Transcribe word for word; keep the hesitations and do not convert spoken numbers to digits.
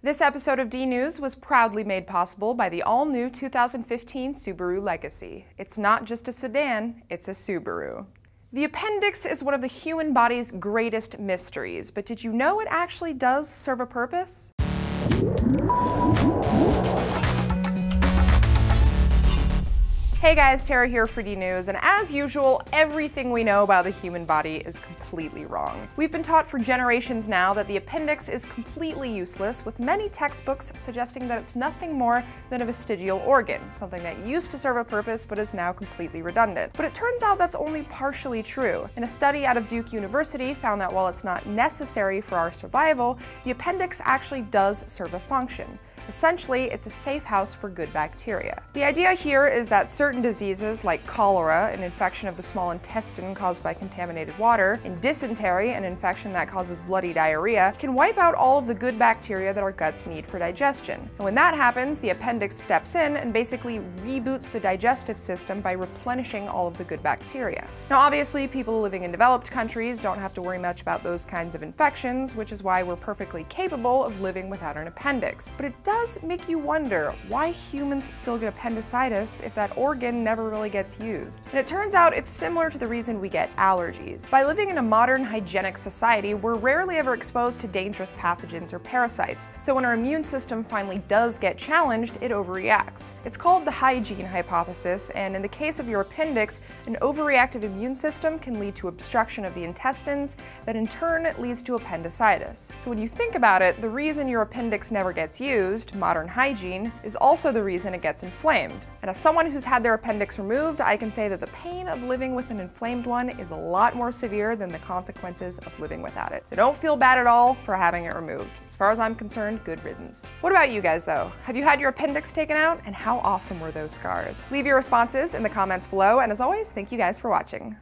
This episode of D-News was proudly made possible by the all-new two thousand fifteen Subaru Legacy. It's not just a sedan, it's a Subaru. The appendix is one of the human body's greatest mysteries, but did you know it actually does serve a purpose? Hey guys, Tara here for D-News, and as usual, everything we know about the human body is completely wrong. We've been taught for generations now that the appendix is completely useless, with many textbooks suggesting that it's nothing more than a vestigial organ, something that used to serve a purpose but is now completely redundant. But it turns out that's only partially true. And a study out of Duke University found that while it's not necessary for our survival, the appendix actually does serve a function. Essentially, it's a safe house for good bacteria. The idea here is that certain diseases like cholera, an infection of the small intestine caused by contaminated water, and dysentery, an infection that causes bloody diarrhea, can wipe out all of the good bacteria that our guts need for digestion. And when that happens, the appendix steps in and basically reboots the digestive system by replenishing all of the good bacteria. Now obviously, people living in developed countries don't have to worry much about those kinds of infections, which is why we're perfectly capable of living without an appendix. But it does does make you wonder why humans still get appendicitis if that organ never really gets used. And it turns out it's similar to the reason we get allergies. By living in a modern hygienic society, we're rarely ever exposed to dangerous pathogens or parasites, so when our immune system finally does get challenged, it overreacts. It's called the hygiene hypothesis, and in the case of your appendix, an overreactive immune system can lead to obstruction of the intestines that in turn leads to appendicitis. So when you think about it, the reason your appendix never gets used, modern hygiene, is also the reason it gets inflamed. And as someone who's had their appendix removed, I can say that the pain of living with an inflamed one is a lot more severe than the consequences of living without it. So don't feel bad at all for having it removed. As far as I'm concerned, good riddance. What about you guys though? Have you had your appendix taken out? And how awesome were those scars? Leave your responses in the comments below, and as always, thank you guys for watching.